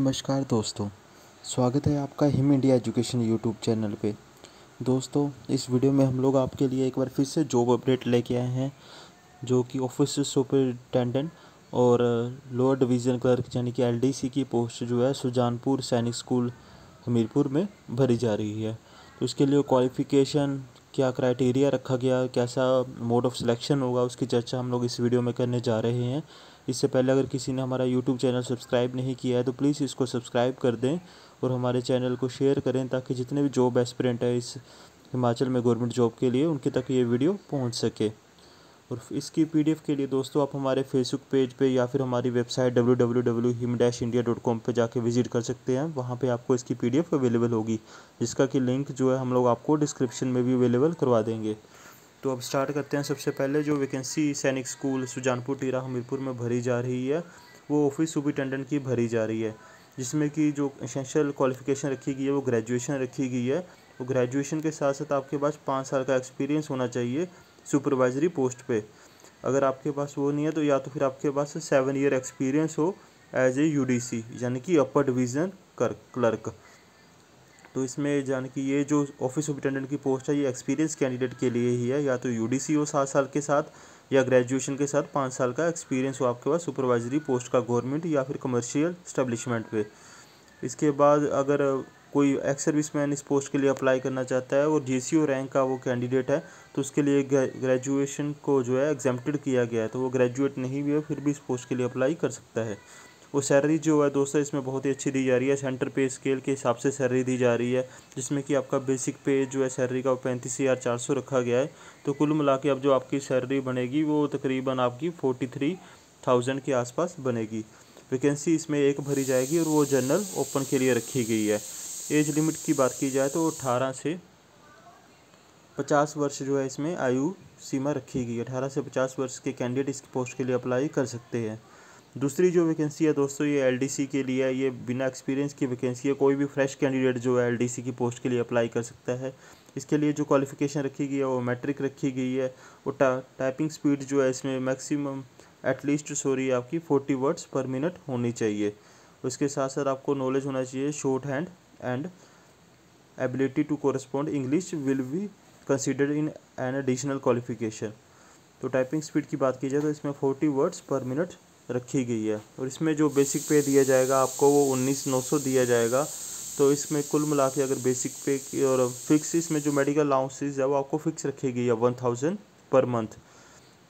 नमस्कार दोस्तों, स्वागत है आपका him India education YouTube channel पे। दोस्तों, इस वीडियो में हम लोग आपके लिए एक बार फिर से जॉब अपडेट लेके आए हैं, जो कि ऑफिस सुपरिटेंडेंट और लोअर डिवीज़न क्लर्क यानी कि एलडीसी की पोस्ट जो है सुजानपुर सैनिक स्कूल हमीरपुर में भरी जा रही है। तो इसके लिए क्वालिफ़िकेशन, क्या क्राइटेरिया रखा गया, कैसा मोड ऑफ सिलेक्शन होगा, उसकी चर्चा हम लोग इस वीडियो में करने जा रहे हैं। इससे पहले अगर किसी ने हमारा YouTube चैनल सब्सक्राइब नहीं किया है तो प्लीज़ इसको सब्सक्राइब कर दें और हमारे चैनल को शेयर करें, ताकि जितने भी जॉब एस्पिरेंट है इस हिमाचल में गवर्नमेंट जॉब के लिए, उनके तक ये वीडियो पहुंच सके। और इसकी PDF के लिए दोस्तों आप हमारे फेसबुक पेज पे या फिर हमारी वेबसाइट www.him-india.com पर जाके विजिट कर सकते हैं। वहाँ पे आपको इसकी PDF अवेलेबल होगी, जिसका कि लिंक जो है हम लोग आपको डिस्क्रिप्शन में भी अवेलेबल करवा देंगे। तो अब स्टार्ट करते हैं। सबसे पहले जो वैकेंसी सैनिक स्कूल सुजानपुर टीरा हमीरपुर में भरी जा रही है, वो ऑफिस सुपरिटेंडेंट की भरी जा रही है, जिसमें कि जो एसेंशियल क्वालिफ़िकेशन रखी गई है वो ग्रेजुएशन रखी गई है। और ग्रेजुएशन के साथ साथ आपके पास 5 साल का एक्सपीरियंस होना चाहिए सुपरवाइजरी पोस्ट पे। अगर आपके पास वो नहीं है तो या तो फिर आपके पास 7 ईयर एक्सपीरियंस हो एज ए UDC यानी कि अपर डिवीज़न क्लर्क। तो इसमें यानी कि ये जो ऑफिस सुपरिटेंडेंट की पोस्ट है ये एक्सपीरियंस कैंडिडेट के लिए ही है। या तो UDC हो 7 साल के साथ, या ग्रेजुएशन के साथ 5 साल का एक्सपीरियंस हो आपके पास सुपरवाइजरी पोस्ट का गवर्नमेंट या फिर कमर्शियल एस्टेब्लिशमेंट पे। इसके बाद अगर कोई एक्स सर्विसमैन इस पोस्ट के लिए अप्लाई करना चाहता है और JCO रैंक का वो कैंडिडेट है, तो उसके लिए ग्रेजुएशन को जो है एग्जेम्प्टेड किया गया है, तो वो ग्रेजुएट नहीं भी है फिर भी इस पोस्ट के लिए अप्लाई कर सकता है। वो सैलरी जो है दोस्तों इसमें बहुत ही अच्छी दी जा रही है, सेंटर पे स्केल के हिसाब से सैलरी दी जा रही है, जिसमें कि आपका बेसिक पे जो है सैलरी का 35,400 रखा गया है। तो कुल मिला के अब जो आपकी सैलरी बनेगी वो तकरीबन आपकी 43,000 के आसपास बनेगी। वैकेंसी इसमें एक भरी जाएगी और वो जनरल ओपन के लिए रखी गई है। एज लिमिट की बात की जाए तो 18 से 50 वर्ष जो है इसमें आयु सीमा रखी गई है। 18 से 50 वर्ष के कैंडिडेट इस पोस्ट के लिए अप्लाई कर सकते हैं। दूसरी जो वैकेंसी है दोस्तों ये LDC के लिए है, ये बिना एक्सपीरियंस की वैकेंसी है। कोई भी फ्रेश कैंडिडेट जो है LDC की पोस्ट के लिए अप्लाई कर सकता है। इसके लिए जो क्वालिफ़िकेशन रखी गई है वो मैट्रिक रखी गई है और टाइपिंग स्पीड जो है इसमें मैक्सिमम एटलीस्ट आपकी 40 वर्ड्स पर मिनट होनी चाहिए। उसके साथ साथ आपको नॉलेज होना चाहिए shorthand and ability to correspond English will be considered in an additional qualification। तो टाइपिंग स्पीड की बात की जाए तो इसमें 40 वर्ड्स पर मिनट रखी गई है। और इसमें जो बेसिक पे दिया जाएगा आपको वो 19,900 दिया जाएगा। तो इसमें कुल मिला के अगर बेसिक पे की और फिक्स इसमें जो मेडिकल अलाउंसेस है वो आपको फिक्स रखी गई है 1,000 per month।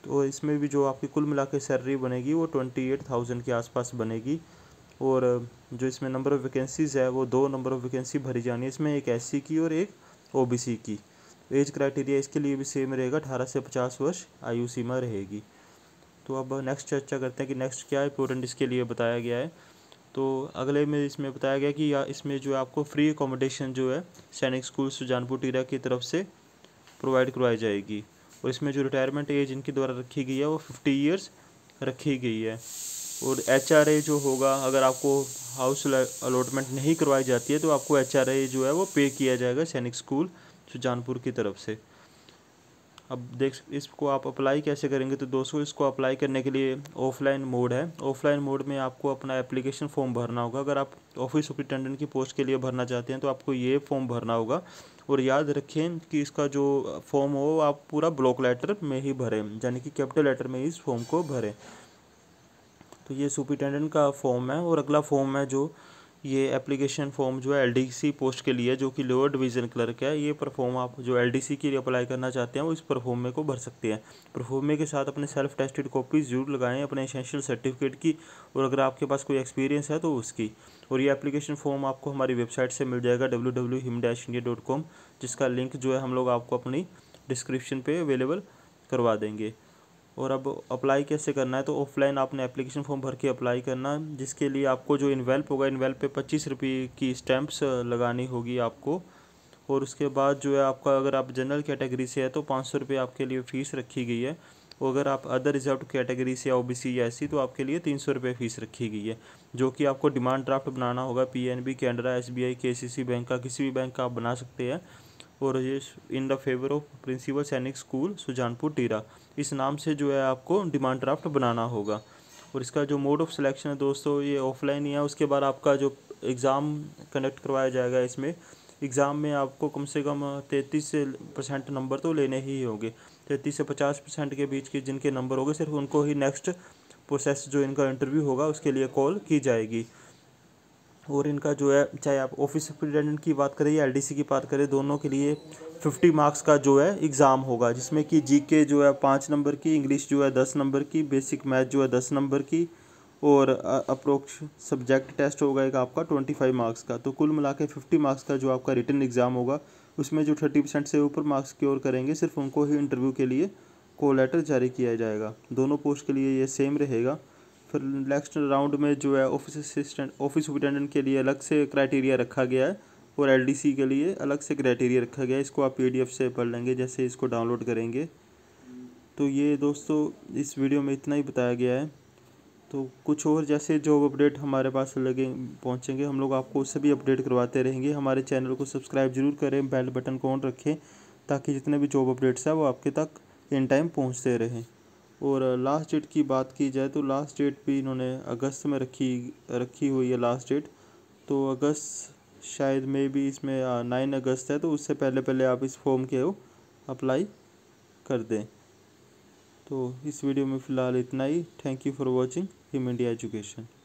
तो इसमें भी जो आपकी कुल मिला के सैलरी बनेगी वो 28,000 के आसपास बनेगी। और जो इसमें नंबर ऑफ़ वैकेंसीज़ है वो 2 नंबर ऑफ़ वैकेंसी भरी जानी है, इसमें एक SC की और एक OBC की। एज क्राइटेरिया इसके लिए भी सेम रहेगा, 18 से 50 वर्ष आयु सीमा रहेगी। तो अब नेक्स्ट चर्चा करते हैं कि नेक्स्ट क्या इंपॉर्टेंट इसके लिए बताया गया है। तो अगले में इसमें बताया गया कि या इसमें जो है आपको फ्री एकोमोडेशन जो है सैनिक स्कूल सुजानपुर टीरा की तरफ से प्रोवाइड करवाई जाएगी। और इसमें जो रिटायरमेंट एज इनके द्वारा रखी गई है वो 50 ईयर्स रखी गई है। और HRA जो होगा, अगर आपको हाउस अलॉटमेंट नहीं करवाई जाती है तो आपको HRA जो है वो पे किया जाएगा सैनिक स्कूल सुजानपुर की तरफ से। अब देख इसको आप अप्लाई कैसे करेंगे तो दोस्तों इसको अप्लाई करने के लिए ऑफलाइन मोड है। ऑफलाइन मोड में आपको अपना एप्लीकेशन फॉर्म भरना होगा। अगर आप ऑफिस सुपरिटेंडेंट की पोस्ट के लिए भरना चाहते हैं तो आपको ये फॉर्म भरना होगा। और याद रखें कि इसका जो फॉर्म हो आप पूरा ब्लॉक लेटर में ही भरें, यानी कि कैपिटल लेटर में इस फॉर्म को भरें। तो ये सुपरिटेंडेंट का फॉर्म है। और अगला फॉर्म है जो ये एप्लीकेशन फॉर्म जो है LDC पोस्ट के लिए, जो कि लोअर डिवीज़न क्लर्क है, ये परफॉर्म आप जो LDC के लिए अप्लाई करना चाहते हैं वो इस परफॉर्मे को भर सकते हैं। परफॉर्मे के साथ अपने सेल्फ टेस्टेड कॉपीज जरूर लगाएं, अपने एसेंशियल सर्टिफिकेट की, और अगर आपके पास कोई एक्सपीरियंस है तो उसकी। और ये एप्लीकेशन फॉर्म आपको हमारी वेबसाइट से मिल जाएगा www.him-india.com, जिसका लिंक जो है हम लोग आपको अपनी डिस्क्रिप्शन पर अवेलेबल करवा देंगे। और अब अप्लाई कैसे करना है तो ऑफलाइन आपने एप्लीकेशन फॉर्म भर के अप्लाई करना, जिसके लिए आपको जो इन्वेल्प होगा इन्वेल्प पे 25 रुपये की स्टैंप्स लगानी होगी आपको। और उसके बाद जो है आपका अगर आप जनरल कैटेगरी से है तो 500 रुपये आपके लिए फ़ीस रखी गई है। और अगर आप अदर रिजर्व कैटेगरी से OBC या SC तो आपके लिए 300 रुपये फ़ीस रखी गई है, जो कि आपको डिमांड ड्राफ्ट बनाना होगा। PNB, Canara, SBI, KCC bank का, किसी भी बैंक का आप बना सकते हैं। और ये in the favour of principal Sainik school Sujanpur Tira, इस नाम से जो है आपको डिमांड ड्राफ्ट बनाना होगा। और इसका जो मोड ऑफ सिलेक्शन है दोस्तों ये ऑफलाइन ही है। उसके बाद आपका जो एग्ज़ाम कंडक्ट करवाया जाएगा, इसमें एग्ज़ाम में आपको कम से कम 33% नंबर तो लेने ही होंगे। 33 से 50% के बीच के जिनके नंबर होंगे सिर्फ उनको ही नेक्स्ट प्रोसेस जो इनका इंटरव्यू होगा उसके लिए कॉल की जाएगी। और इनका जो है, चाहे आप ऑफिस सुपरिटेंडेंट की बात करें या एलडीसी की बात करें, दोनों के लिए 50 मार्क्स का जो है एग्ज़ाम होगा, जिसमें कि जीके जो है 5 नंबर की, इंग्लिश जो है 10 नंबर की, बेसिक मैथ जो है 10 नंबर की, और अप्रोक्स सब्जेक्ट टेस्ट होगा एक आपका 25 मार्क्स का। तो कुल मिला के 50 मार्क्स का जो आपका रिटन एग्ज़ाम होगा उसमें जो 30% से ऊपर मार्क्स क्योर करेंगे सिर्फ उनको ही इंटरव्यू के लिए कॉल लेटर जारी किया जाएगा। दोनों पोस्ट के लिए ये सेम रहेगा। फिर नेक्स्ट राउंड में जो है ऑफिस सुपरिटेंडेंट के लिए अलग से क्राइटेरिया रखा गया है और एलडीसी के लिए अलग से क्राइटेरिया रखा गया है। इसको आप PDF से पढ़ लेंगे जैसे इसको डाउनलोड करेंगे। तो ये दोस्तों इस वीडियो में इतना ही बताया गया है। तो कुछ और जैसे जॉब अपडेट हमारे पास पहुँचेंगे हम लोग आपको उससे भी अपडेट करवाते रहेंगे। हमारे चैनल को सब्सक्राइब जरूर करें, बेल बटन को ऑन रखें ताकि जितने भी जॉब अपडेट्स हैं वो आपके तक इन टाइम पहुँचते रहें। और लास्ट डेट की बात की जाए तो लास्ट डेट भी इन्होंने अगस्त में रखी हुई है लास्ट डेट। तो अगस्त शायद में भी इसमें 9 अगस्त है, तो उससे पहले आप इस फॉर्म के अप्लाई कर दें। तो इस वीडियो में फ़िलहाल इतना ही। Thank you for watching Him India education.